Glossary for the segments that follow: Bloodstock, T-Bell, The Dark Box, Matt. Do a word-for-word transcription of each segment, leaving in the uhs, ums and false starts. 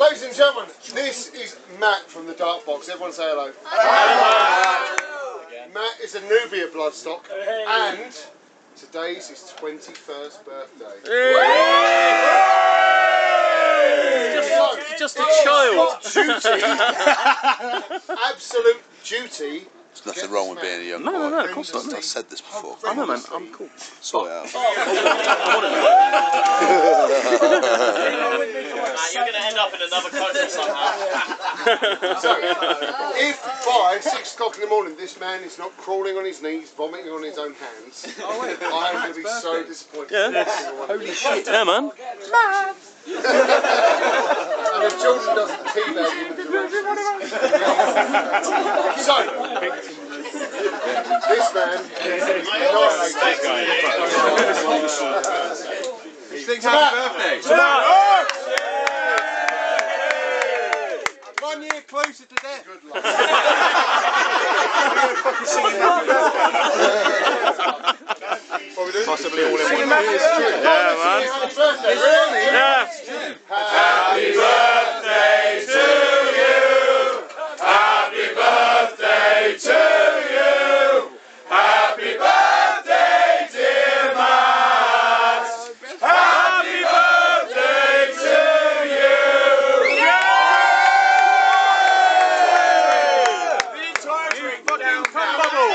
Ladies and gentlemen, this is Matt from The Dark Box. Everyone say hello. Hello. Hello. Matt is a newbie at Bloodstock, and today's his twenty-first birthday. He's just, he's just a child. Duty. Absolute duty. There's nothing wrong with being a young no, boy. No, no, no, of course not. I've said this before. I know, man. I'm cool. Sorry, Al. You're going to end up in another country somehow. So, if by six o'clock in the morning this man is not crawling on his knees, vomiting on his own hands, I am going to be so disappointed. Yeah. Holy shit. Yeah, man. And if children doesn't T-Bell give them directions. So, this man is annihilated. He sings happy birthday. I'm one year closer to death. Good luck. You're fucking singing happy birthday. Possibly all in one. Singing happy birthday. Yeah, man. Happy birthday. Really? Yeah. Happy birthday to you! Happy birthday to you! Happy birthday, dear Matt! Happy birthday to you! Yeah! The entire drink fucking bubble!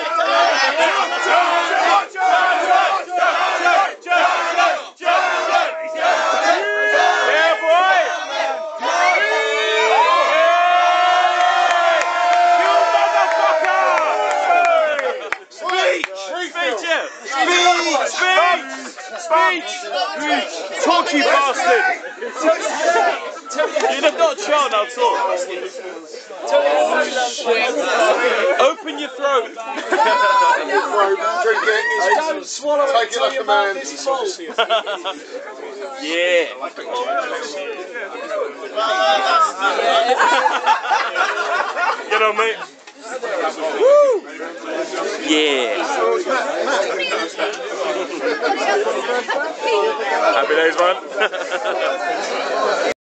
Talk, you bastard! You're not a child now, talk. Oh, open your throat. Open your throat, drink it. Don't swallow it. Take it like a man. Yeah. Get on, mate. Woo! Yeah. Happy days, man.